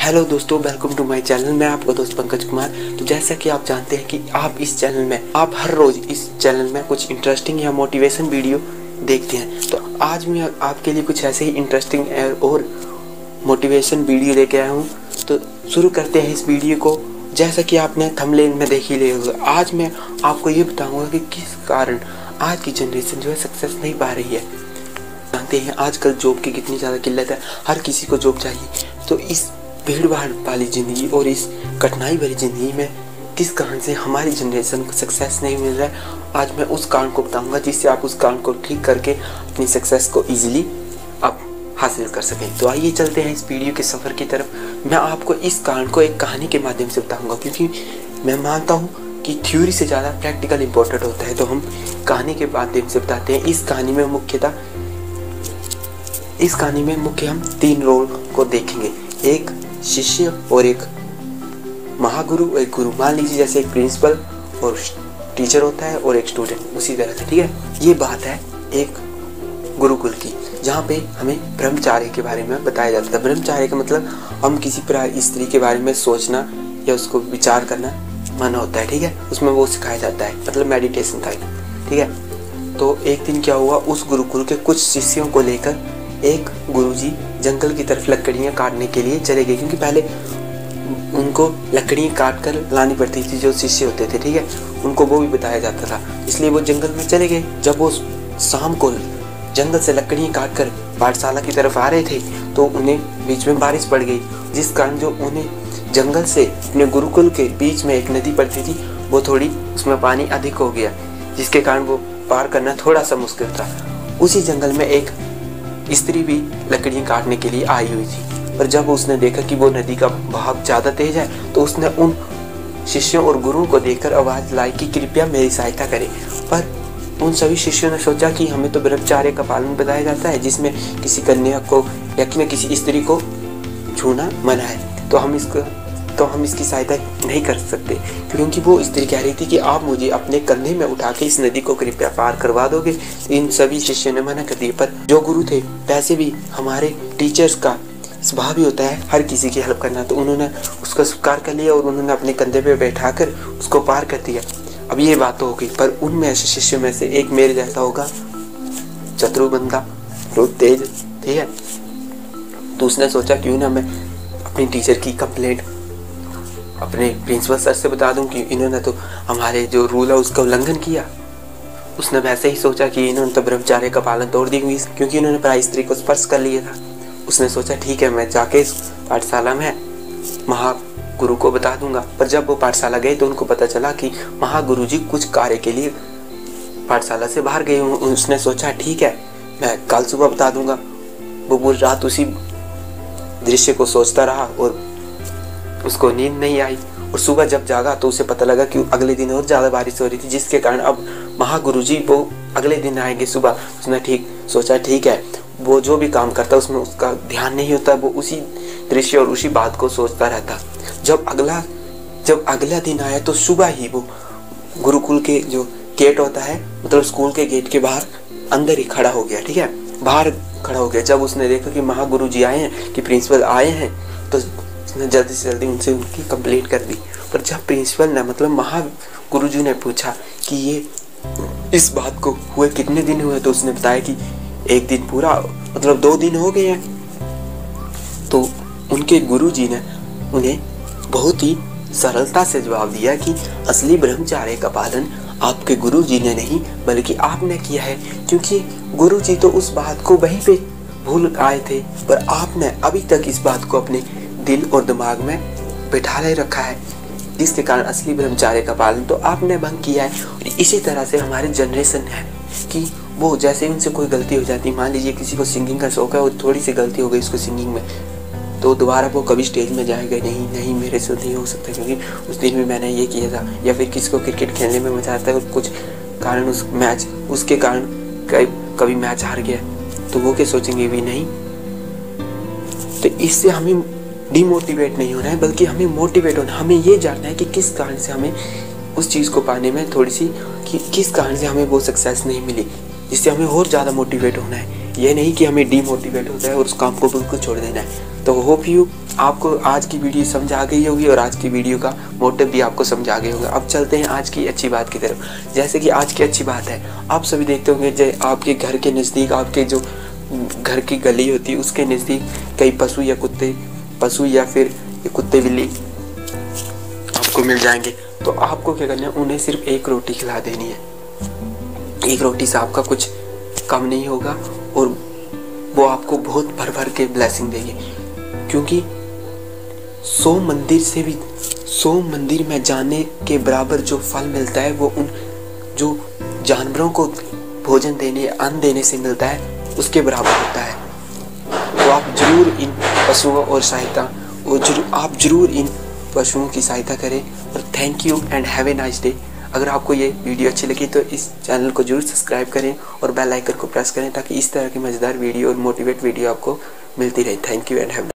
Hello दोस्तों, welcome to my channel. मैं आपका दोस्त पंकज कुमार। तो जैसा कि आप जानते हैं कि आप इस चैनल में आप हर रोज़ इस चैनल में कुछ इंटरेस्टिंग या मोटिवेशन वीडियो देखते हैं, तो आज मैं आपके लिए कुछ ऐसे ही इंटरेस्टिंग और मोटिवेशन वीडियो लेके आया हूँ। तो शुरू करते हैं इस वीडियो को। जैसा कि आपने थंबनेल में देख ही लिया होगा, आज मैं आपको ये बताऊँगा कि किस कारण आज की जनरेशन जो है सक्सेस नहीं पा रही है। जानते हैं आजकल जॉब की कितनी ज़्यादा किल्लत है, हर किसी को जॉब चाहिए। तो इस भीड़ भाड़ वाली ज़िंदगी और इस कठिनाई भरी ज़िंदगी में किस कारण से हमारी जनरेशन को सक्सेस नहीं मिल रहा है, आज मैं उस कारण को बताऊंगा, जिससे आप उस कारण को ठीक करके अपनी सक्सेस को इजीली आप हासिल कर सकें। तो आइए चलते हैं इस वीडियो के सफ़र की तरफ। मैं आपको इस कारण को एक कहानी के माध्यम से बताऊँगा, क्योंकि मैं मानता हूँ कि थ्योरी से ज़्यादा प्रैक्टिकल इम्पोर्टेंट होता है, तो हम कहानी के माध्यम से बताते हैं। इस कहानी में मुख्य हम तीन रोल को देखेंगे, एक शिष्य और एक महागुरु और एक गुरु। मान लीजिए जैसे एक प्रिंसिपल और टीचर होता है और एक स्टूडेंट, उसी तरह से। ठीक है, ये बात है एक गुरुकुल की, जहाँ पे हमें ब्रह्मचार्य के बारे में बताया जाता है। ब्रह्मचार्य का मतलब हम किसी पर स्त्री के बारे में सोचना या उसको विचार करना मना होता है। ठीक है, उसमें वो सिखाया जाता है, मतलब मेडिटेशन था। ठीक है, तो एक दिन क्या हुआ, उस गुरुकुल के कुछ शिष्यों को लेकर एक गुरुजी जंगल की तरफ लकड़ियाँ काटने के लिए चले गए, क्योंकि पहले उनको लकड़ियाँ काट कर लानी पड़ती थी जो शिष्य होते थे। ठीक है, उनको वो भी बताया जाता था, इसलिए वो जंगल में चले गए। जब वो शाम को जंगल से लकड़ियाँ काट कर पाठशाला की तरफ आ रहे थे, तो उन्हें बीच में बारिश पड़ गई, जिस कारण जो उन्हें जंगल से अपने गुरुकुल के बीच में एक नदी पड़ती थी, वो थोड़ी उसमें पानी अधिक हो गया, जिसके कारण वो पार करना थोड़ा सा मुश्किल था। उसी जंगल में एक स्त्री भी लकड़ियाँ काटने के लिए आई हुई थी, पर जब उसने देखा कि वो नदी का बहाव ज़्यादा तेज है, तो उसने उन शिष्यों और गुरुओं को देखकर आवाज़ लाई कि कृपया मेरी सहायता करें। पर उन सभी शिष्यों ने सोचा कि हमें तो ब्रह्मचार्य का पालन बताया जाता है, जिसमें किसी कन्या को या किसी स्त्री को छूना मना है, तो हम इसकी सहायता नहीं कर सकते। क्योंकि वो स्त्री कह रही थी कि आप मुझे अपने कंधे में उठा के इस नदी को कृपया पार करवा दोगे। इन सभी शिष्यों ने मना कर दिया, पर जो गुरु थे, वैसे भी हमारे टीचर्स का स्वभाव ही होता है हर किसी की हेल्प करना, तो उन्होंने उसका स्वीकार कर लिया और उन्होंने अपने कंधे पर बैठा कर उसको पार कर दिया। अब ये बात तो हो गई, पर उनमें ऐसे शिष्यों में से एक मेरे जैसा होगा, चतुर बंदा, बहुत तेज। ठीक है, तो उसने सोचा क्यों ना मैं अपनी टीचर की कंप्लेंट अपने प्रिंसिपल सर से बता दूं कि इन्होंने तो हमारे जो रूल है उसका उल्लंघन किया। उसने वैसे ही सोचा कि इन्होंने तो ब्रह्मचार्य का पालन तोड़ दी, क्योंकि इन्होंने पराई स्त्री को स्पर्श कर लिया था। उसने सोचा ठीक है, मैं जाके पाठशाला में महागुरु को बता दूंगा। पर जब वो पाठशाला गए, तो उनको पता चला कि महागुरु जी कुछ कार्य के लिए पाठशाला से बाहर गए। उसने सोचा ठीक है, मैं कल सुबह बता दूंगा। वो पूरी रात उसी दृश्य को सोचता रहा और उसको नींद नहीं आई, और सुबह जब जागा तो उसे पता लगा कि अगले दिन और ज़्यादा बारिश हो रही थी, जिसके कारण अब महागुरुजी वो अगले दिन आएंगे सुबह। उसने ठीक सोचा ठीक है, वो जो भी काम करता उसमें उसका ध्यान नहीं होता, वो उसी दृश्य और उसी बात को सोचता रहता। जब अगला दिन आया, तो सुबह ही वो गुरुकुल के जो गेट होता है, मतलब स्कूल के गेट के बाहर अंदर ही खड़ा हो गया। ठीक है, बाहर खड़ा हो गया। जब उसने देखा कि महागुरुजी आए हैं, कि प्रिंसिपल आए हैं, तो उसने जल्दी से जल्दी उनसे उनकी कंप्लेंट कर दी। पर जब प्रिंसिपल ने, मतलब महागुरुजी ने पूछा कि ये इस बात को हुए कितने दिन हुए, तो उसने बताया कि एक दिन पूरा, मतलब 2 दिन हो गए हैं। तो उनके गुरुजी ने उन्हें बहुत ही सरलता से जवाब दिया कि असली ब्रह्मचार्य का पालन आपके गुरुजी ने नहीं, बल्कि आपने किया है, क्योंकि गुरुजी तो उस बात को वहीं पे भूल आए थे, पर आपने अभी तक इस बात को अपने दिल और दिमाग में बैठा ले रखा है, जिसके कारण असली ब्रह्मचार्य का पालन तो आपने भंग किया है। और इसी तरह से हमारी जनरेशन है कि वो जैसे उनसे कोई गलती हो जाती, मान लीजिए किसी को सिंगिंग का शौक है और थोड़ी सी गलती हो गई उसको सिंगिंग में, तो दोबारा वो कभी स्टेज में जाएगा नहीं, मेरे से नहीं हो सकता, क्योंकि उस दिन भी मैंने ये किया था। या फिर किसी को क्रिकेट खेलने में मजा आता है और कुछ कारण उसके कारण कभी मैच हार गया, तो वो क्या सोचेंगे भी नहीं। तो इससे हमें डिमोटिवेट नहीं होना है, बल्कि हमें मोटिवेट होना। हमें ये जानना है कि किस कारण से हमें उस चीज़ को पाने में थोड़ी सी किस कारण से हमें वो सक्सेस नहीं मिली, जिससे हमें और ज़्यादा मोटिवेट होना है। ये नहीं कि हमें डीमोटिवेट होता है और उस काम को बिल्कुल छोड़ देना है। तो होप यू आपको आज की वीडियो समझा गई होगी और आज की वीडियो का मोटिव भी आपको समझा गया होगा। अब चलते हैं आज की अच्छी बात की तरफ। जैसे कि आज की अच्छी बात है, आप सभी देखते होंगे जैसे आपके घर के नज़दीक, आपके जो घर की गली होती है उसके नज़दीक कई पशु या फिर कुत्ते बिल्ली आपको मिल जाएंगे। तो आपको क्या करना है, उन्हें सिर्फ एक रोटी खिला देनी है। एक रोटी से आपका कुछ कम नहीं होगा और वो आपको बहुत भर भर के ब्लेसिंग देंगे, क्योंकि 100 मंदिर में जाने के बराबर जो फल मिलता है वो उन जो जानवरों को भोजन देने, अन्न देने से मिलता है उसके बराबर होता है। तो आप जरूर इन पशुओं और सहायता आप जरूर इन पशुओं की सहायता करें। और thank you and have a nice day. अगर आपको ये वीडियो अच्छी लगी तो इस चैनल को जरूर सब्सक्राइब करें और बेल आइकन को प्रेस करें ताकि इस तरह की मज़ेदार वीडियो और मोटिवेट वीडियो आपको मिलती रहे। Thank you and have